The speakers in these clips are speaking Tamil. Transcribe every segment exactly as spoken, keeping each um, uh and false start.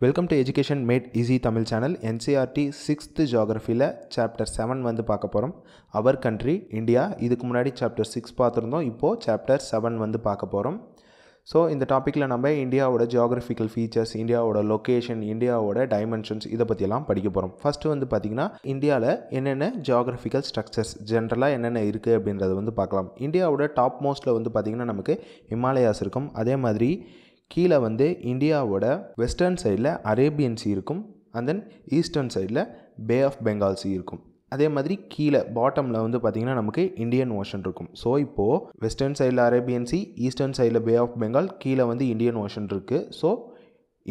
Welcome to Education Made Easy Tamil channel. N C E R T sixth Geography la chapter seven வந்து பார்க்க போறோம். Our country India. இதுக்கு முன்னாடி chapter six பார்த்திருந்தோம். இப்போ chapter seven வந்து பார்க்க போறோம். So இந்த டாபிக்ல நம்ம இந்தியாவோட geographical features, இந்தியாவோட location, இந்தியாவோட dimensions இத பத்தி எல்லாம் படிக்க போறோம். First வந்து பாத்தீங்கன்னா இந்தியால என்னென்ன geographical structures ஜெனரலா என்னென்ன இருக்கு அப்படிங்கறது வந்து பார்க்கலாம். இந்தியாவோட top mostல வந்து பாத்தீங்கன்னா நமக்கு ஹிமாலயாஸ் இருக்கும். அதே மாதிரி கீழ வந்து இந்தியாவோட வெஸ்டர்ன் சைடில் அரேபியன் சீ இருக்கும், and then ஈஸ்டர்ன் சைடில் பே ஆஃப் பெங்கால் சீ இருக்கும். அதே மாதிரி கீழே பாட்டமில் வந்து பார்த்திங்கன்னா நமக்கு இந்தியன் ஓஷன் இருக்கும். ஸோ இப்போது வெஸ்டர்ன் சைடில் அரேபியன் சீ, ஈஸ்டர்ன் சைடில் பே ஆஃப் பெங்கால், கீழே வந்து இந்தியன் ஓஷன் இருக்குது. ஸோ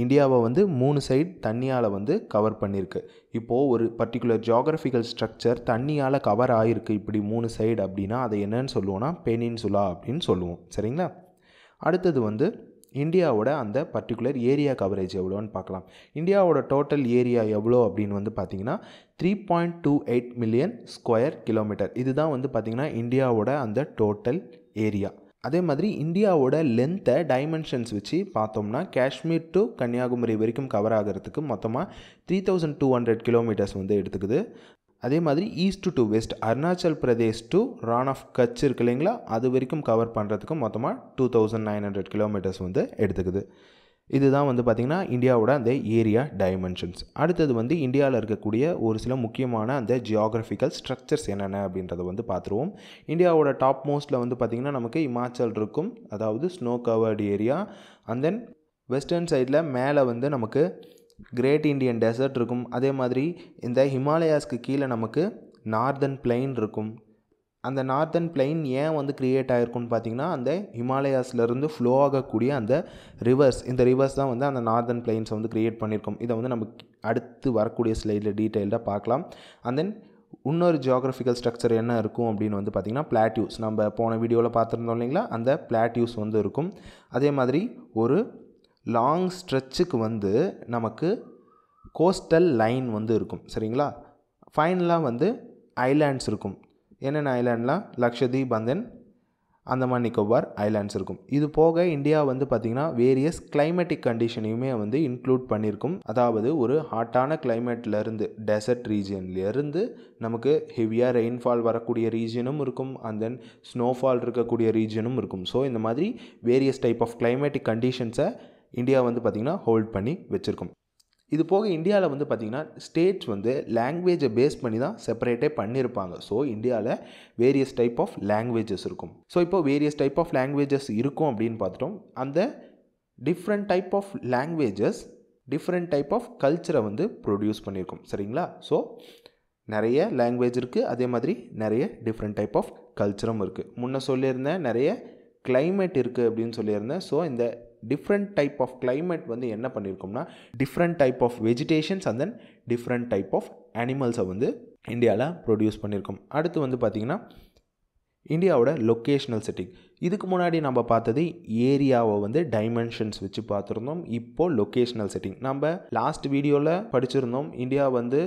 இந்தியாவை வந்து மூணு சைடு தண்ணியால் வந்து கவர் பண்ணியிருக்கு. இப்போது ஒரு பர்டிகுலர் ஜியாகிரபிக்கல் ஸ்ட்ரக்சர் தண்ணியால் கவர் ஆகிருக்கு இப்படி மூணு சைடு அப்படின்னா அதை என்னன்னு சொல்லுவோன்னா பெனின்சுலா அப்படின்னு சொல்லுவோம். சரிங்களா? அடுத்தது வந்து இந்தியாவோட அந்த பர்டிகுலர் ஏரியா கவரேஜ் எவ்வளோன்னு பார்க்கலாம். இந்தியாவோட டோட்டல் ஏரியா எவ்வளோ அப்படின்னு வந்து பார்த்திங்கன்னா three point two eight million square kilometer. இதுதான் வந்து பார்த்திங்கன்னா இந்தியாவோட அந்த டோட்டல் ஏரியா. அதே மாதிரி இந்தியாவோட லென்த்தை டைமென்ஷன்ஸ் வச்சு பார்த்தோம்னா காஷ்மீர் டு கன்னியாகுமரி வரைக்கும் கவர் ஆகிறதுக்கு மொத்தமாக three thousand two hundred kilometers வந்து எடுத்துக்குது. அதே மாதிரி east to west Arunachal Pradesh to Rann of Kutch இருக்கு இல்லைங்களா, அது வரைக்கும் கவர் பண்ணுறதுக்கு மொத்தமாக two thousand nine hundred kilometers வந்து எடுத்துக்குது. இதுதான் வந்து பார்த்திங்கன்னா இந்தியாவோட அந்த ஏரியா டைமென்ஷன்ஸ். அடுத்தது வந்து இந்தியாவில் இருக்கக்கூடிய ஒரு சில முக்கியமான அந்த ஜியாகிரபிக்கல் ஸ்ட்ரக்சர்ஸ் என்னென்ன அப்படின்றத வந்து பார்த்துருவோம். இந்தியாவோட டாப் மோஸ்ட்டில் வந்து பார்த்திங்கன்னா நமக்கு இமாச்சல் இருக்கும், அதாவது snow covered area. And then western சைடில் மேலே வந்து நமக்கு கிரேட் இண்டியன் டெசர்ட் இருக்கும். அதே மாதிரி இந்த ஹிமாலயாஸ்க்கு கீழே நமக்கு நார்தன் பிளைன் இருக்கும். அந்த நார்தன் பிளைன் ஏன் வந்து க்ரியேட் ஆகிருக்குன்னு பார்த்திங்கன்னா அந்த ஹிமாலயாஸ்லேருந்து ஃப்ளோ ஆகக்கூடிய அந்த ரிவர்ஸ், இந்த ரிவர்ஸ் தான் வந்து அந்த நார்தன் பிளைன்ஸை வந்து க்ரியேட் பண்ணியிருக்கோம். இதை வந்து நம்ம அடுத்து வரக்கூடிய ஸ்லைடில் டீட்டெயில்டாக பார்க்கலாம். அண்ட் தென் இன்னொரு ஜியாகிரபிக்கல் ஸ்ட்ரக்சர் என்ன இருக்கும் அப்படின்னு வந்து பார்த்திங்கன்னா பிளாட்யூஸ், நம்ம போன வீடியோவில் பார்த்துருந்தோம் இல்லைங்களா, அந்த பிளாட்யூஸ் வந்து இருக்கும். அதே மாதிரி ஒரு லாங் ஸ்ட்ரெச்சுக்கு வந்து நமக்கு கோஸ்டல் லைன் வந்து இருக்கும். சரிங்களா? ஃபைனலாக வந்து ஐலாண்ட்ஸ் இருக்கும். என்னென்ன ஐலாண்ட்லாம்? Lakshadweep and then Andaman Nicobar islands இருக்கும். இது போக இந்தியா வந்து பார்த்திங்கன்னா வேரியஸ் கிளைமேட்டிக் கண்டிஷனையுமே வந்து இன்க்ளூட் பண்ணியிருக்கும். அதாவது ஒரு ஹாட்டான கிளைமேட்லேருந்து டெசர்ட் ரீஜியன்லேருந்து நமக்கு ஹெவியாக ரெயின்ஃபால் வரக்கூடிய ரீஜியனும் இருக்கும், அண்ட் தென் ஸ்னோஃபால் இருக்கக்கூடிய ரீஜியனும் இருக்கும். ஸோ இந்த மாதிரி வேரியஸ் டைப் ஆஃப் கிளைமேட்டிக் கண்டிஷன்ஸை இந்தியா வந்து பார்த்திங்கன்னா ஹோல்ட் பண்ணி வச்சுருக்கும். இது போக இந்தியாவில் வந்து பார்த்திங்கன்னா ஸ்டேட்ஸ் வந்து லாங்குவேஜை பேஸ் பண்ணி தான் செப்பரேட்டே பண்ணியிருப்பாங்க. ஸோ இந்தியாவில் வேரியஸ் டைப் ஆஃப் லாங்குவேஜஸ் இருக்கும். ஸோ இப்போது வேரியஸ் டைப் ஆஃப் லாங்குவேஜஸ் இருக்கும் அப்படின்னு பார்த்துட்டோம். அந்த different type of languages different type of கல்ச்சரை வந்து ப்ரொடியூஸ் பண்ணியிருக்கோம். சரிங்களா? ஸோ நிறைய லாங்குவேஜ் இருக்குது, அதே மாதிரி நிறைய டிஃப்ரெண்ட் டைப் ஆஃப் கல்ச்சரும் இருக்குது. முன்னே சொல்லியிருந்தேன் நிறைய கிளைமேட் இருக்குது அப்படின்னு சொல்லியிருந்தேன். ஸோ இந்த டிஃப்ரெண்ட் டைப் ஆஃப் கிளைமேட் வந்து என்ன பண்ணியிருக்கோம்னா different type of vegetations and then different type of அனிமல்ஸை வந்து இந்தியாவில் ப்ரொடியூஸ் பண்ணியிருக்கோம். அடுத்து வந்து பார்த்திங்கன்னா இந்தியாவோட லொக்கேஷனல் செட்டிங். இதுக்கு முன்னாடி நம்ம பார்த்தது ஏரியாவை வந்து டைமென்ஷன்ஸ் வச்சு பார்த்துருந்தோம். இப்போது லொக்கேஷனல் செட்டிங் நம்ம லாஸ்ட் வீடியோவில் படிச்சுருந்தோம். இந்தியா வந்து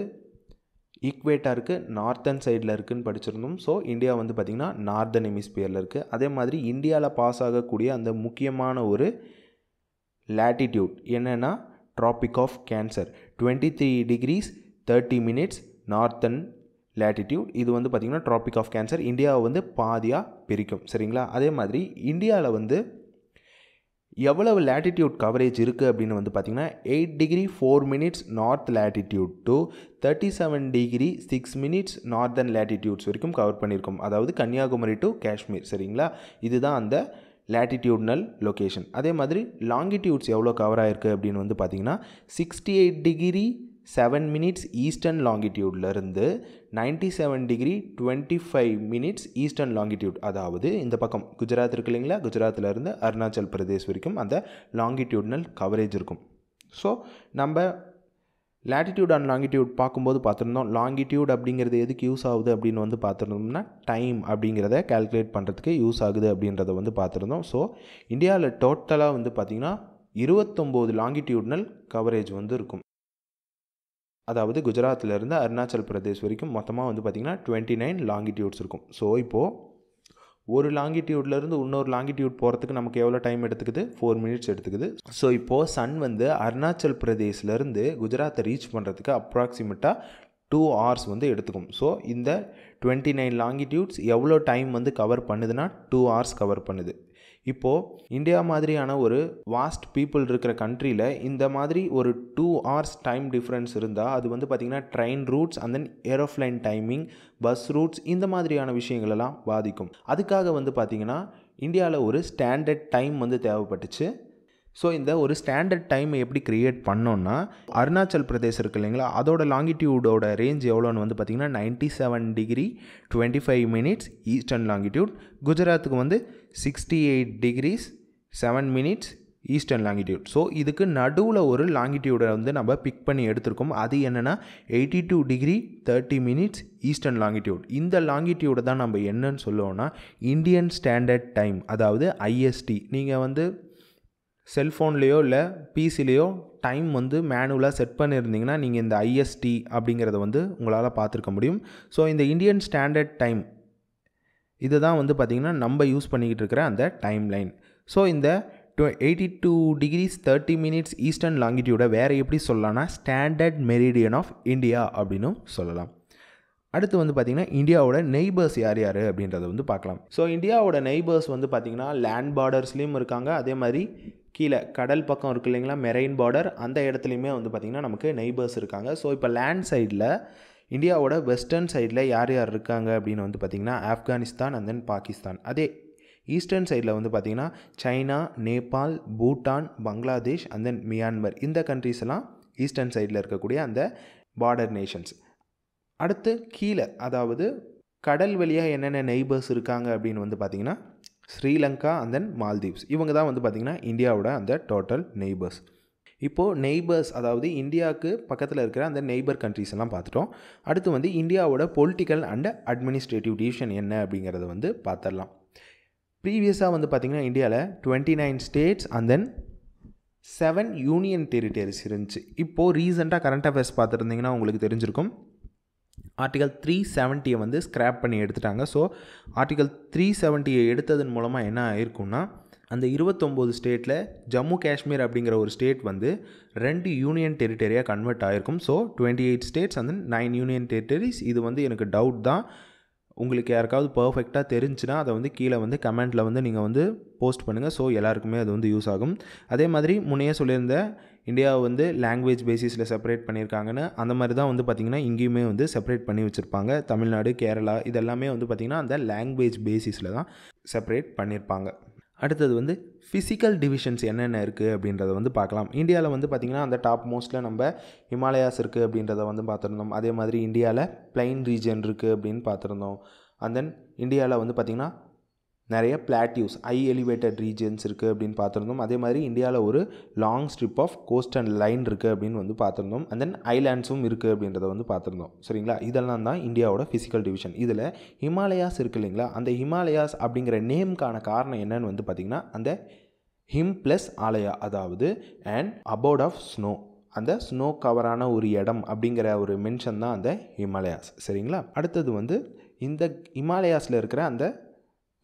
ஈக்குவேட்டாக இருக்குது, நார்த்தன் சைடில் இருக்குதுன்னு படிச்சிருந்தோம். ஸோ இந்தியா வந்து பார்த்திங்கன்னா நார்தன் ஹெமிஸ்பியரில் இருக்குது. அதே மாதிரி இந்தியாவில் பாஸ் ஆகக்கூடிய அந்த முக்கியமான ஒரு லேட்டிடியூட் என்னென்னா tropic of cancer, twenty three degrees thirty minutes northern latitude. இது வந்து பார்த்திங்கன்னா ட்ராபிக் ஆஃப் கேன்சர் இந்தியாவை வந்து பாதியாக பிரிக்கும். சரிங்களா? அதே மாதிரி இந்தியாவில் வந்து எவ்வளவு லேட்டிடியூட் கவரேஜ் இருக்குது அப்படின்னு வந்து பார்த்திங்கன்னா eight degree four minutes north latitude to thirty seven degree six minutes northern latitudes வரைக்கும் கவர் பண்ணியிருக்கோம். அதாவது கன்னியாகுமரி டு காஷ்மீர். சரிங்களா? இதுதான் அந்த லேட்டிடியூட்னல் லொக்கேஷன். அதே மாதிரி லாங்கிடியூட்ஸ் எவ்வளோ கவர் ஆகிருக்கு அப்படின்னு வந்து பார்த்திங்கன்னா sixty eight degree seven minutes eastern லாங்கிடியூட்லேருந்து ninety seven degree twenty five minutes eastern longitude, அதாவது இந்த பக்கம் குஜராத் இருக்கு இல்லைங்களா, குஜராத்திலேருந்து அருணாச்சல் பிரதேஷ் வரைக்கும் அந்த லாங்கிடியூட்னல் கவரேஜ் இருக்கும். ஸோ நம்ம லேட்டிடியூட் அண்ட் லாங்கிடியூட் பார்க்கும்போது பார்த்துருந்தோம் லாங்கிடியூட் அப்படிங்கிறது எதுக்கு யூஸ் ஆகுது அப்படின்னு வந்து பார்த்துருந்தோம்னா டைம் அப்படிங்கிறத கால்குலேட் பண்ணுறதுக்கு யூஸ் ஆகுது அப்படின்றத வந்து பார்த்துருந்தோம். ஸோ இந்தியாவில் டோட்டலாக வந்து பார்த்திங்கன்னா இருபத்தொம்போது லாங்கிடியூட்னல் கவரேஜ் வந்து இருக்கும். அதாவது குஜராத்திலேருந்து அருணாச்சல் பிரதேஷ் வரைக்கும் மொத்தமாக வந்து பார்த்திங்கன்னா டுவெண்ட்டி நைன் லாங்கிடியூட்ஸ் இருக்கும். ஸோ இப்போது ஒரு லாங்கிடியூட்லேருந்து இன்னொரு லாங்கிடியூட் போகிறதுக்கு நமக்கு எவ்வளோ டைம் எடுத்துக்குது? ஃபோர் மினிட்ஸ் எடுத்துக்குது. ஸோ இப்போது சன் வந்து அருணாச்சல் பிரதேஷ்லேருந்து குஜராத்தை ரீச் பண்ணுறதுக்கு அப்ராக்சிமேட்டாக டூ ஹவர்ஸ் வந்து எடுத்துக்கும். ஸோ இந்த டுவெண்ட்டி நைன் லாங்கிடியூட்ஸ் எவ்வளோ டைம் வந்து கவர் பண்ணுதுன்னா டூ ஹவர்ஸ் கவர் பண்ணுது. இப்போது இந்தியா மாதிரியான ஒரு வாஸ்ட் பீப்புள் இருக்கிற கண்ட்ரியில் இந்த மாதிரி ஒரு டூ ஹவர்ஸ் டைம் டிஃப்ரென்ஸ் இருந்தால் அது வந்து பார்த்திங்கன்னா train routes and then aeroplane timing, bus routes, இந்த மாதிரியான விஷயங்களெல்லாம் பாதிக்கும். அதுக்காக வந்து பார்த்திங்கன்னா இந்தியாவில் ஒரு ஸ்டாண்டர்ட் டைம் வந்து தேவைப்பட்டுச்சு. ஸோ இந்த ஒரு ஸ்டாண்டர்ட் டைமை எப்படி க்ரியேட் பண்ணோன்னா, அருணாச்சல் பிரதேஷ் இருக்குது இல்லைங்களா, அதோட லாங்கிடியூடோட ரேஞ்ச் எவ்வளோன்னு வந்து பார்த்திங்கன்னா ninety seven degree twenty five minutes eastern longitude. குஜராத்துக்கு வந்து sixty eight degrees seven minutes eastern longitude. So இதுக்கு நடுவில் ஒரு லாங்கிடியூடை வந்து நம்ம பிக் பண்ணி எடுத்திருக்கோம். அது என்னென்னா eighty two degree thirty minutes eastern longitude. இந்த லாங்கிடியூடை தான் நம்ம என்னன்னு சொல்லுவோன்னா இந்தியன் ஸ்டாண்டர்ட் டைம், அதாவது ஐஎஸ்டி. நீங்கள் வந்து செல்ஃபோன்லேயோ இல்லை பிசிலேயோ டைம் வந்து மேனுவலாக செட் பண்ணியிருந்தீங்கன்னா நீங்கள் இந்த ஐஎஸ்டி அப்படிங்கிறத வந்து உங்களால் பார்த்துருக்க முடியும். ஸோ இந்த இந்தியன் ஸ்டாண்டர்ட் டைம் இது தான் வந்து பார்த்திங்கன்னா நம்ம யூஸ் பண்ணிக்கிட்டு இருக்கிற அந்த டைம் லைன். ஸோ இந்த two eighty two degrees thirty minutes eastern லாங்கிடியூடை வேறு எப்படி சொல்லலாம்னா ஸ்டாண்டர்ட் மெரிடியன் ஆஃப் இந்தியா அப்படின்னு சொல்லலாம். அடுத்து வந்து பார்த்திங்கன்னா இந்தியாவோட நெய்பர்ஸ் யார் யார் அப்படின்றத வந்து பார்க்கலாம். ஸோ இந்தியாவோட நெய்பர்ஸ் வந்து பார்த்திங்கன்னா லேண்ட் பார்டர்ஸ்லேயும் இருக்காங்க, அதே மாதிரி கீழே கடல் பக்கம் இருக்குது இல்லைங்களா, மெரைன் பார்டர், அந்த இடத்துலையுமே வந்து பார்த்திங்கன்னா நமக்கு நெய்பர்ஸ் இருக்காங்க. ஸோ இப்போ லேண்ட் சைடில் இந்தியாவோட வெஸ்டர்ன் சைடில் யார் யார் இருக்காங்க அப்படின்னு வந்து பார்த்திங்கன்னா ஆப்கானிஸ்தான் அண்ட் தென் பாகிஸ்தான். அதே ஈஸ்டர்ன் சைடில் வந்து பார்த்திங்கன்னா China, Nepal, Bhutan, Bangladesh and then Myanmar. இந்த கண்ட்ரிஸ் எல்லாம் ஈஸ்டர்ன் சைடில் இருக்கக்கூடிய அந்த பார்டர் நேஷன்ஸ். அடுத்து கீழே அதாவது கடல் வழியாக என்னென்ன நெய்பர்ஸ் இருக்காங்க அப்படின்னு வந்து பார்த்திங்கன்னா ஸ்ரீலங்கா அண்ட் தென் மால்தீவ்ஸ். இவங்க தான் வந்து பார்த்திங்கன்னா இந்தியாவோட அந்த டோட்டல் நெய்பர்ஸ். இப்போது நெய்பர்ஸ் அதாவது இந்தியாவுக்கு பக்கத்தில் இருக்கிற அந்த நெய்பர் கண்ட்ரிஸ் எல்லாம் பார்த்துட்டோம். அடுத்து வந்து இந்தியாவோட பொலிட்டிக்கல் அண்ட் அட்மினிஸ்ட்ரேட்டிவ் டிவிஷன் என்ன அப்படிங்கிறத வந்து பார்த்துடலாம். ப்ரீவியஸாக வந்து பார்த்திங்கன்னா இந்தியாவில் twenty nine states and then seven union territories இருந்துச்சு. இப்போது ரீசெண்டாக கரண்ட் அஃபேர்ஸ் பார்த்துருந்திங்கன்னா உங்களுக்கு தெரிஞ்சிருக்கும் ஆர்டிகல் த்ரீ செவன்ட்டியை வந்து ஸ்க்ராப் பண்ணி எடுத்துட்டாங்க. ஸோ ஆர்டிகல் த்ரீ செவன்ட்டியை எடுத்ததன் மூலமாக என்ன ஆயிருக்குன்னா அந்த இருபத்தொம்போது ஸ்டேட்டில் ஜம்மு காஷ்மீர் அப்படிங்கிற ஒரு ஸ்டேட் வந்து ரெண்டு யூனியன் டெரிட்டரியாக கன்வெர்ட் ஆகிருக்கும். So twenty eight states and nine union territories. இது வந்து எனக்கு டவுட் தான், உங்களுக்கு யாருக்காவது பர்ஃபெக்டாக தெரிஞ்சுன்னா அதை வந்து கீழே வந்து கமெண்ட்டில் வந்து நீங்கள் வந்து போஸ்ட் பண்ணுங்கள். ஸோ எல்லாருக்குமே அது வந்து யூஸ் ஆகும். அதே மாதிரி முன்னையே சொல்லியிருந்த இந்தியாவை வந்து லாங்குவேஜ் பேசிஸில் செப்பரேட் பண்ணியிருக்காங்கன்னு, அந்த மாதிரி தான் வந்து பார்த்திங்கன்னா இங்கேயுமே வந்து செப்பரேட் பண்ணி வச்சுருப்பாங்க. தமிழ்நாடு, கேரளா இதெல்லாமே வந்து பார்த்திங்கன்னா அந்த லாங்குவேஜ் பேசிஸில் தான் செப்பரேட் பண்ணியிருப்பாங்க. அடுத்தது வந்து ஃபிசிக்கல் டிவிஷன்ஸ் என்னென்ன இருக்குது அப்படின்றத வந்து பார்க்கலாம். இந்தியாவில் வந்து பார்த்திங்கன்னா அந்த டாப் மோஸ்ட்டில் நம்ம ஹிமாலயாஸ் இருக்குது அப்படின்றத வந்து பார்த்துருந்தோம். அதே மாதிரி இந்தியாவில் பிளைன் ரீஜன் இருக்குது அப்படின்னு பார்த்துருந்தோம். அண்ட் தென் இந்தியாவில் வந்து பார்த்திங்கன்னா நிறைய பிளாட்யூஸ், ஹை எலிவேட்டட் ரீஜன்ஸ் இருக்குது அப்படின்னு பார்த்துருந்தோம். அதே மாதிரி இந்தியாவில் ஒரு long strip of coast and line இருக்குது அப்படின்னு வந்து பார்த்துருந்தோம். அண்ட் தென் ஐலாண்ட்ஸும் இருக்குது அப்படின்றத வந்து பார்த்துருந்தோம். சரிங்களா, இதெல்லாம் தான் இந்தியாவோட ஃபிசிக்கல் டிவிஷன். இதில் ஹிமாலயாஸ் இருக்குது இல்லைங்களா, அந்த ஹிமாலயாஸ் அப்படிங்கிற நேமுக்கான காரணம் என்னன்னு வந்து பார்த்திங்கன்னா அந்த ஹிம் ப்ளஸ் ஆலயா, அதாவது அண்ட் அபோட் ஆஃப் ஸ்னோ, அந்த ஸ்னோ கவரான ஒரு இடம் அப்படிங்கிற ஒரு மென்ஷன் தான் அந்த ஹிமாலயாஸ். சரிங்களா, அடுத்தது வந்து இந்த ஹிமாலயாஸில் இருக்கிற அந்த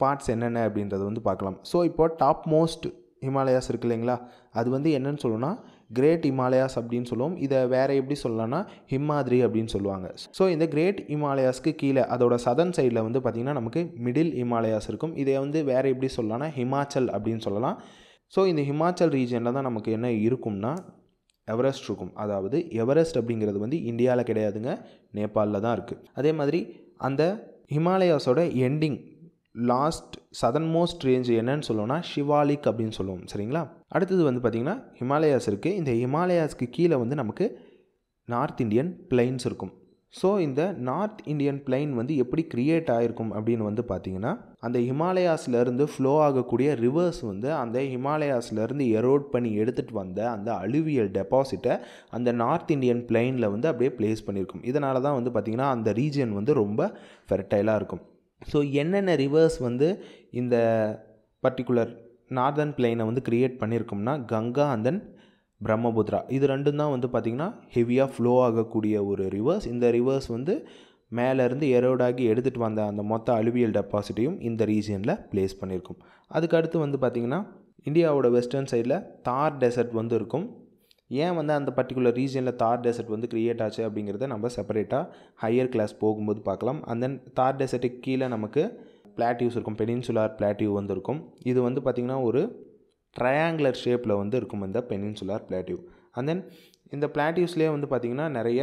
பார்ட்ஸ் என்னென்ன அப்படின்றத வந்து பார்க்கலாம். ஸோ இப்போது டாப் மோஸ்ட் ஹிமாலயாஸ் இருக்குது இல்லைங்களா, அது வந்து என்னென்னு சொல்லணும்னா கிரேட் ஹிமாலயாஸ் அப்படின்னு சொல்லுவோம். இதை வேறு எப்படி சொல்லலாம்னா ஹிமாத்ரி அப்படின்னு சொல்லுவாங்க. ஸோ இந்த கிரேட் ஹிமாலயாஸ்க்கு கீழே அதோட சதர்ன் சைடில் வந்து பார்த்திங்கன்னா நமக்கு மிடில் ஹிமாலயாஸ் இருக்கும். இதை வந்து வேறு எப்படி சொல்லலாம்னா ஹிமாச்சல் அப்படின்னு சொல்லலாம். ஸோ இந்த ஹிமாச்சல் ரீஜனில் தான் நமக்கு என்ன இருக்கும்னா எவரெஸ்ட் இருக்கும். அதாவது எவரெஸ்ட் அப்படிங்கிறது வந்து இந்தியாவில் கிடையாதுங்க, நேபாளில் தான் இருக்குது. அதே மாதிரி அந்த ஹிமாலயாஸோட ending last southern most range என்னன்னு சொல்லுவோம்னா ஷிவாலிக் அப்படின்னு சொல்லுவோம். சரிங்களா, அடுத்தது வந்து பார்த்திங்கன்னா ஹிமாலயாஸ் இருக்குது. இந்த ஹிமாலயாஸ்க்கு கீழே வந்து நமக்கு நார்த் இந்தியன் பிளைன்ஸ் இருக்கும். ஸோ இந்த நார்த் இந்தியன் பிளைன் வந்து எப்படி க்ரியேட் ஆகிருக்கும் அப்படின்னு வந்து பார்த்திங்கன்னா அந்த ஹிமாலயாஸ்லேருந்து ஃப்ளோ ஆகக்கூடிய ரிவர்ஸ் வந்து அந்த ஹிமாலயாஸ்லேருந்து எரோட் பண்ணி எடுத்துகிட்டு வந்த அந்த அலுவியல் டெபாசிட்டை அந்த நார்த் இந்தியன் பிளைனில் வந்து அப்படியே பிளேஸ் பண்ணியிருக்கும். இதனால தான் வந்து பார்த்திங்கன்னா அந்த ரீஜன் வந்து ரொம்ப ஃபெர்டைலாக இருக்கும். ஸோ என்னென்ன ரிவர்ஸ் வந்து இந்த பர்டிகுலர் நார்தர்ன் பிளெயினை வந்து க்ரியேட் பண்ணியிருக்கோம்னா கங்கா அண்ட் தென் பிரம்மபுத்ரா, இது ரெண்டும் தான் வந்து பார்த்திங்கன்னா ஹெவியாக ஃப்ளோ ஆகக்கூடிய ஒரு ரிவர்ஸ். இந்த ரிவர்ஸ் வந்து மேலேருந்து எரோடாகி எடுத்துகிட்டு வந்த அந்த மொத்த அலுவியல் டெபாசிட்டையும் இந்த ரீஜியனில் பிளேஸ் பண்ணியிருக்கும். அதுக்கடுத்து வந்து பார்த்திங்கன்னா இந்தியாவோட வெஸ்டர்ன் சைடில் தார் டெசர்ட் வந்து இருக்கும். ஏன் வந்து அந்த பர்டிகுலர் ரீஜியனில் தார் டெசர்ட் வந்து க்ரியேட் ஆச்சு அப்படிங்கிறத நம்ம செப்பரேட்டாக ஹையர் கிளாஸ் போகும்போது பார்க்கலாம். அண்ட் தென் தார் டெசர்ட்டுக்கு கீழே நமக்கு பிளாட்டியூஸ் இருக்கும், பெனின்சுலார் பிளாட்டியூ வந்து இருக்கும். இது வந்து பார்த்திங்கன்னா ஒரு ட்ரையாங்குலர் ஷேப்பில் வந்து இருக்கும் இந்த பெனின்சுலார் பிளாட்டியூ. அண்ட் தென் இந்த பிளாட்டியூஸ்லேயே வந்து பார்த்திங்கன்னா நிறைய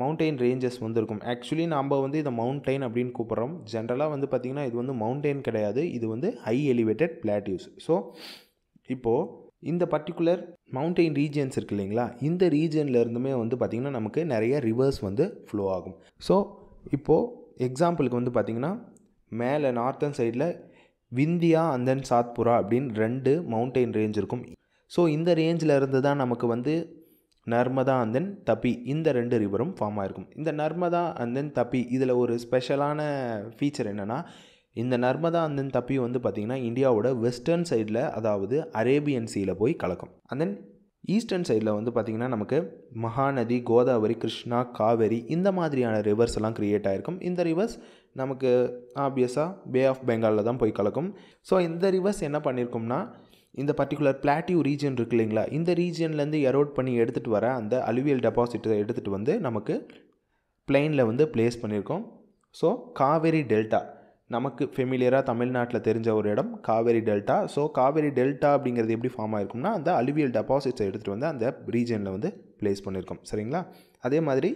மவுண்டெயின் ரேஞ்சஸ் வந்து இருக்கும். ஆக்சுவலி நம்ம வந்து இதை மவுண்டெயின் அப்படின்னு கூப்பிட்றோம். ஜென்ரலாக வந்து பார்த்திங்கன்னா இது வந்து மவுண்டெயின் கிடையாது, இது வந்து ஹை எலிவேட்டட் பிளாட்டியூஸ். ஸோ இப்போது இந்த பர்டிகுலர் மவுண்டெயின் ரீஜியன்ஸ் இருக்குது இல்லைங்களா, இந்த ரீஜியன்லேருந்துமே வந்து பார்த்திங்கன்னா நமக்கு நிறைய ரிவர்ஸ் வந்து ஃப்ளோ ஆகும். ஸோ இப்போது எக்ஸாம்பிளுக்கு வந்து பார்த்திங்கன்னா மேலே நார்த்தன் சைடில் விந்தியா அண்ட் தென் சாத்புரா அப்படின்னு ரெண்டு மவுண்டெயின் ரேஞ்ச் இருக்கும். ஸோ இந்த ரேஞ்சில் இருந்து தான் நமக்கு வந்து நர்மதா அண்ட் தென் தப்பி இந்த ரெண்டு ரிவரும் ஃபார்ம் ஆகிருக்கும். இந்த நர்மதா அண்ட் தென் தப்பி இதில் ஒரு ஸ்பெஷலான ஃபீச்சர் என்னென்னா, இந்த நர்மதா அண்ட் தென் தப்பி வந்து பார்த்திங்கன்னா இந்தியாவோட வெஸ்டர்ன் சைடில், அதாவது அரேபியன் சீயில் போய் கலக்கும். அண்ட் தென் ஈஸ்டர்ன் சைடில் வந்து பார்த்திங்கன்னா நமக்கு மகாநதி, கோதாவரி, கிருஷ்ணா, காவேரி இந்த மாதிரியான ரிவர்ஸ் எல்லாம் க்ரியேட் ஆகிருக்கும். இந்த ரிவர்ஸ் நமக்கு ஆப்வியஸாக பே ஆஃப் பெங்காலில் தான் போய் கலக்கும். ஸோ இந்த ரிவர்ஸ் என்ன பண்ணியிருக்கோம்னா, இந்த பர்டிகுலர் பிளாட்டியூ ரீஜன் இருக்குது இல்லைங்களா, இந்த ரீஜன்லேருந்து எரோட் பண்ணி எடுத்துகிட்டு வர அந்த அலுவியல் டெபாசிட்டை எடுத்துகிட்டு வந்து நமக்கு பிளெயினில் வந்து பிளேஸ் பண்ணியிருக்கோம். ஸோ காவேரி டெல்டா நமக்கு ஃபெமிலியராக தமிழ்நாட்டில் தெரிஞ்ச ஒரு இடம் Kaveri delta. So Kaveri delta அப்படிங்கிறது எப்படி ஃபார்ம் ஆகிருக்கும்னா, அந்த அலுவியல் டெபாசிட்ஸை எடுத்துகிட்டு வந்து அந்த ரீஜனில் வந்து பிளேஸ் பண்ணியிருக்கோம். சரிங்களா, அதே மாதிரி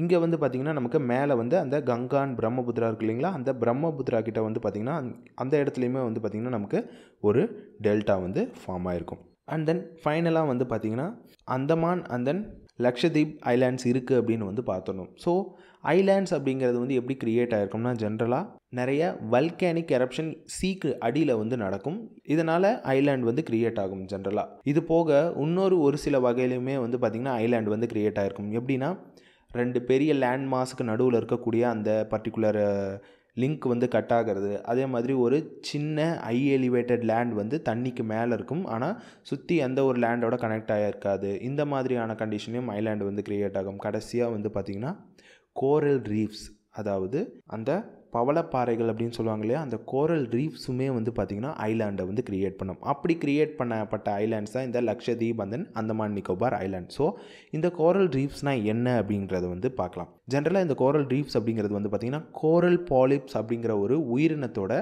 இங்கே வந்து பார்த்திங்கன்னா நமக்கு மேலே வந்து அந்த கங்கான் பிரம்மபுத்திரா இருக்குது இல்லைங்களா, அந்த பிரம்மபுத்திரா கிட்ட வந்து பார்த்திங்கன்னா அந்த இடத்துலையுமே வந்து பார்த்திங்கன்னா நமக்கு ஒரு டெல்டா வந்து ஃபார்ம் ஆகிருக்கும். அண்ட் தென் ஃபைனலாக வந்து பார்த்திங்கன்னா Andaman and then Lakshadweep islands இருக்குது அப்படின்னு வந்து பார்த்தணும். ஸோ ஐலாண்ட்ஸ் அப்படிங்கிறது வந்து எப்படி க்ரியேட் ஆகிருக்கும்னா, ஜென்ரலாக நிறைய வல்கேனிக் எரப்ஷன் சீக்கு அடியில் வந்து நடக்கும். இதனால் ஐலாண்ட் வந்து க்ரியேட் ஆகும் ஜென்ரலாக. இது போக இன்னொரு ஒரு சில வகையிலுமே வந்து பார்த்திங்கன்னா ஐலாண்ட் வந்து க்ரியேட் ஆகிருக்கும். எப்படின்னா, ரெண்டு பெரிய லேண்ட் மாஸுக்கு நடுவில் இருக்கக்கூடிய அந்த பர்டிகுலர் லிங்க் வந்து கட் ஆகிறது. அதே மாதிரி ஒரு சின்ன ஹை எலிவேட்டட் லேண்ட் வந்து தண்ணிக்கு மேலே இருக்கும், ஆனால் சுற்றி எந்த ஒரு லேண்டோட கனெக்ட் ஆகிருக்காது. இந்த மாதிரியான கண்டிஷனையும் ஐலாண்டு வந்து க்ரியேட் ஆகும். கடைசியாக வந்து பார்த்திங்கன்னா கோரல் ரீஃப்ஸ், அதாவது அந்த பவளப்பாறைகள் அப்படின்னு சொல்லுவாங்க இல்லையா, அந்த கோரல் ரீஃப்ஸுமே வந்து பார்த்திங்கன்னா ஐலாண்டை வந்து க்ரியேட் பண்ணோம். அப்படி க்ரியேட் பண்ணப்பட்ட ஐலாண்ட்ஸ் தான் இந்த Lakshadweep and then Andaman Nicobar island. So இந்த கோரல் ரீஃப்ஸ்னால் என்ன அப்படிங்கிறத வந்து பார்க்கலாம். ஜென்ரலாக இந்த கோரல் ரீஃப்ஸ் அப்படிங்கிறது வந்து பார்த்திங்கன்னா கோரல் பாலிப்ஸ் அப்படிங்கிற ஒரு உயிரினத்தோட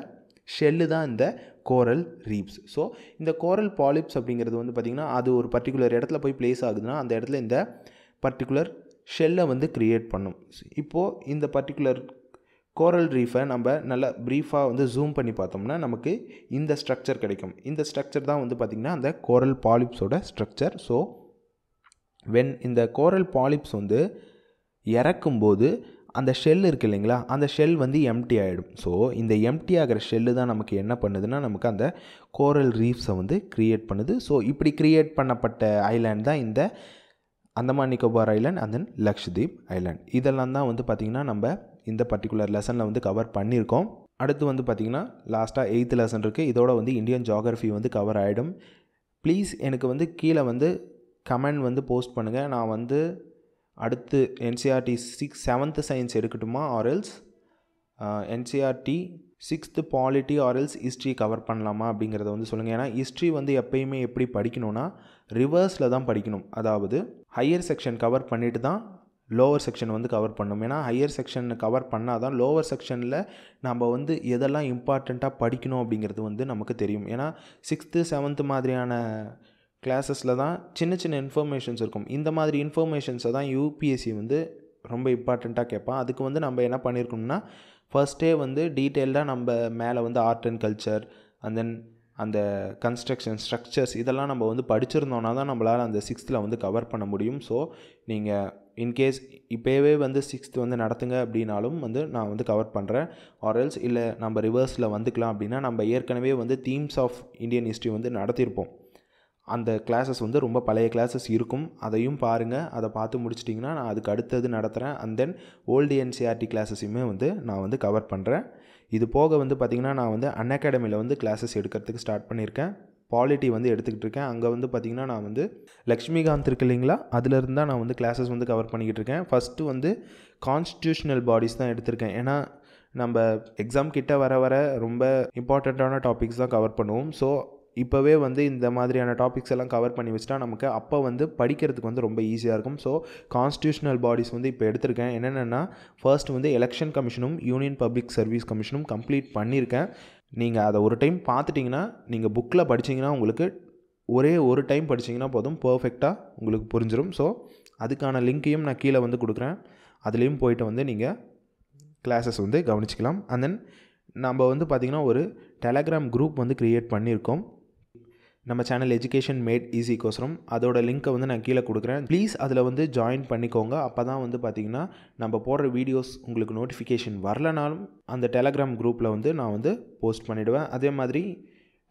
ஷெல்லு தான் இந்த கோரல் ரீஃப்ஸ். ஸோ இந்த கோரல் பாலிப்ஸ் அப்படிங்கிறது வந்து பார்த்திங்கன்னா அது ஒரு பர்டிகுலர் இடத்துல போய் பிளேஸ் ஆகுதுன்னா அந்த இடத்துல இந்த பர்டிகுலர் ஷெல்லை வந்து க்ரியேட் பண்ணும். இப்போது இந்த பர்டிகுலர் கோரல் ரீஃபை நம்ம நல்லா ப்ரீஃபாக வந்து ஜூம் பண்ணி பார்த்தோம்னா நமக்கு இந்த ஸ்ட்ரக்சர் கிடைக்கும். இந்த ஸ்ட்ரக்சர் தான் வந்து பார்த்திங்கன்னா அந்த கோரல் பாலிப்ஸோட ஸ்ட்ரக்சர். ஸோ வென் இந்த கோரல் பாலிப்ஸ் வந்து இறக்கும்போது அந்த ஷெல் இருக்குது இல்லைங்களா, அந்த ஷெல் வந்து எம்டி ஆகிடும். ஸோ இந்த எம்டி ஆகிற ஷெல்லு தான் நமக்கு என்ன பண்ணுதுன்னா நமக்கு அந்த கோரல் ரீஃப்ஸை வந்து க்ரியேட் பண்ணுது. ஸோ இப்படி க்ரியேட் பண்ணப்பட்ட ஐலாண்ட் தான் இந்த Andaman Nicobar island and then Lakshadweep island. இதெல்லாம் தான் வந்து பார்த்திங்கன்னா நம்ம இந்த பர்டிகுலர் லெசனில் வந்து கவர் பண்ணியிருக்கோம். அடுத்து வந்து பார்த்திங்கன்னா லாஸ்ட்டாக எயித்து லெசன் இருக்குது. இதோட வந்து இந்தியன் ஜியாகிரஃபி வந்து கவர் ஆகிடும். ப்ளீஸ் எனக்கு வந்து கீழே வந்து கமெண்ட் வந்து போஸ்ட் பண்ணுங்கள். நான் வந்து அடுத்து என்சிஆர்டி சிக்ஸ் செவன்த்து சயின்ஸ் எடுக்கட்டுமா, or else NCERT sixth polity, or else history cover பண்ணலாமா அப்படிங்கிறத வந்து சொல்லுங்கள். ஏன்னா ஹிஸ்ட்ரி வந்து எப்பயுமே எப்படி படிக்கணும்னா ரிவர்ஸில் தான் படிக்கணும். அதாவது ஹையர் செக்ஷன் கவர் பண்ணிவிட்டு தான் லோவர் செக்ஷன் வந்து கவர் பண்ணணும். ஏன்னா ஹையர் செக்ஷன் கவர் பண்ணால் தான் லோவர் செக்ஷனில் நம்ம வந்து எதெல்லாம் இம்பார்ட்டண்ட்டாக படிக்கணும் அப்படிங்கிறது வந்து நமக்கு தெரியும். ஏன்னா சிக்ஸ்த்து செவன்த்து மாதிரியான கிளாஸஸில் தான் சின்ன சின்ன இன்ஃபர்மேஷன்ஸ் இருக்கும். இந்த மாதிரி இன்ஃபர்மேஷன்ஸை தான் யூபிஎஸ்சி வந்து ரொம்ப இம்பார்ட்டண்ட்டாக கேட்பான். அதுக்கு வந்து நம்ம என்ன பண்ணியிருக்கோம்னா ஃபர்ஸ்ட்டே வந்து டீட்டெயில்டாக நம்ம மேலே வந்து art and culture and then அந்த கன்ஸ்ட்ரக்ஷன் ஸ்ட்ரக்சர்ஸ் இதெல்லாம் நம்ம வந்து படிச்சிருந்தோன்னா தான் நம்மளால் அந்த சிக்ஸ்த்தில் வந்து கவர் பண்ண முடியும். ஸோ நீங்கள் இன்கேஸ் இப்போவே வந்து சிக்ஸ்த்து வந்து நடத்துங்க அப்படின்னாலும் வந்து நான் வந்து கவர் பண்ணுறேன். ஆர்எல்ஸ் இல்லை நம்ம ரிவர்ஸில் வந்துக்கலாம் அப்படின்னா நம்ம ஏற்கனவே வந்து தீம்ஸ் ஆஃப் இந்தியன் ஹிஸ்ட்ரி வந்து நடத்தியிருப்போம். அந்த கிளாஸஸ் வந்து ரொம்ப பழைய கிளாஸஸ் இருக்கும், அதையும் பாருங்கள். அதை பார்த்து முடிச்சிட்டிங்கன்னா நான் அதுக்கு அடுத்தது நடத்துகிறேன். அண்ட் தென் ஓல்டு என்சிஆர்டி கிளாஸஸையுமே வந்து நான் வந்து கவர் பண்ணுறேன். இது போக வந்து பார்த்திங்கன்னா நான் வந்து அன்அகாடமியில் வந்து கிளாஸஸ் எடுக்கிறதுக்கு ஸ்டார்ட் பண்ணியிருக்கேன். பாலிட்டி வந்து எடுத்துக்கிட்டு இருக்கேன். அங்கே வந்து பார்த்திங்கன்னா நான் வந்து லக்ஷ்மிகாந்த் இருக்கு இல்லைங்களா, அதிலிருந்து தான் நான் வந்து கிளாஸஸ் வந்து கவர் பண்ணிக்கிட்டு இருக்கேன். ஃபஸ்ட்டு வந்து கான்ஸ்டியூஷனல் பாடிஸ் தான் எடுத்திருக்கேன். ஏன்னா நம்ம எக்ஸாம் கிட்ட வர வர ரொம்ப இம்பார்ட்டண்ட்டான டாபிக்ஸ் தான் கவர் பண்ணுவோம். ஸோ இப்போவே வந்து இந்த மாதிரியான டாபிக்ஸ் எல்லாம் கவர் பண்ணி வச்சுட்டா நமக்கு அப்போ வந்து படிக்கிறதுக்கு வந்து ரொம்ப ஈஸியாக இருக்கும். ஸோ கான்ஸ்டியூஷனல் பாடிஸ் வந்து இப்போ எடுத்திருக்கேன். என்னென்னா ஃபர்ஸ்ட் வந்து எலெக்ஷன் கமிஷனும் யூனியன் பப்ளிக் சர்வீஸ் கமிஷனும் கம்ப்ளீட் பண்ணியிருக்கேன். நீங்கள் அதை ஒரு டைம் பார்த்துட்டிங்கன்னா, நீங்கள் புக்கில் படித்தீங்கன்னா உங்களுக்கு ஒரே ஒரு டைம் படித்தீங்கன்னா போதும், பர்ஃபெக்டாக உங்களுக்கு புரிஞ்சிடும். ஸோ அதுக்கான லிங்க்கையும் நான் கீழே வந்து கொடுக்குறேன், அதுலேயும் போய்ட்டு வந்து நீங்கள் கிளாஸஸ் வந்து கவனிச்சிக்கலாம். அண்ட் தென் நம்ம வந்து பார்த்திங்கன்னா ஒரு டெலகிராம் குரூப் வந்து க்ரியேட் பண்ணியிருக்கோம் நம்ம சேனல் எஜுகேஷன் மேட் ஈஸிக்கோசரம். அதோட லிங்க்கை வந்து நான் கீழே கொடுக்குறேன், ப்ளீஸ் அதில் வந்து ஜாயின் பண்ணிக்கோங்க. அப்போ தான் வந்து பார்த்திங்கன்னா நம்ம போடுற வீடியோஸ் உங்களுக்கு நோட்டிஃபிகேஷன் வரலனாலும் அந்த டெலகிராம் குரூப்பில் வந்து நான் வந்து போஸ்ட் பண்ணிவிடுவேன். அதே மாதிரி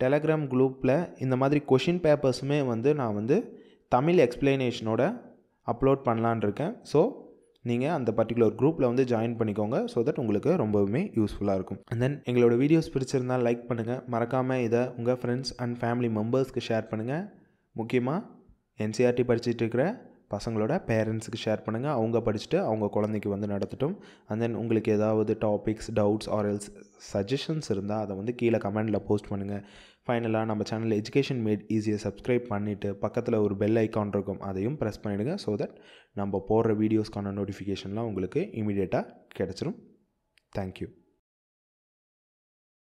டெலகிராம் குரூப்பில் இந்த மாதிரி கொஷின் பேப்பர்ஸுமே வந்து நான் வந்து தமிழ் எக்ஸ்பிளனேஷனோட அப்லோட் பண்ணலான் இருக்கேன். ஸோ நீங்கள் அந்த பர்டிகுலர் குரூப்பில் வந்து ஜாயின் பண்ணிக்கோங்க, ஸோ தட் உங்களுக்கு ரொம்பவுமே யூஸ்ஃபுல்லாக இருக்கும். அண்ட் தென் எங்களோட வீடியோஸ் பிடிச்சிருந்தால் லைக் பண்ணுங்கள், மறக்காமல் இதை உங்கள் ஃப்ரெண்ட்ஸ் அண்ட் ஃபேமிலி மெம்பர்ஸ்க்கு ஷேர் பண்ணுங்கள். முக்கியமாக என்சிஆர்டி படிச்சுட்டு இருக்கிற பசங்களோட பேரண்ட்ஸுக்கு ஷேர் பண்ணுங்கள், அவங்க படிச்சுட்டு அவங்க குழந்தைக்கு வந்து நடத்தட்டும். அண்ட் தென் உங்களுக்கு ஏதாவது topics, doubts or else suggestions இருந்தால் அதை வந்து கீழே கமெண்டில் போஸ்ட் பண்ணுங்கள். ஃபைனலாக நம்ம சேனல் எஜுகேஷன் மேட் ஈஸியை சப்ஸ்கிரைப் பண்ணிவிட்டு பக்கத்தில் ஒரு பெல் ஐக்கான் இருக்கும், அதையும் ப்ரெஸ் பண்ணிவிடுங்க. ஸோ தட் நம்ம போடுற வீடியோஸ்க்கான நோட்டிஃபிகேஷன்லாம் உங்களுக்கு இமீடியட்டாக கிடச்சிரும். தேங்க்யூ.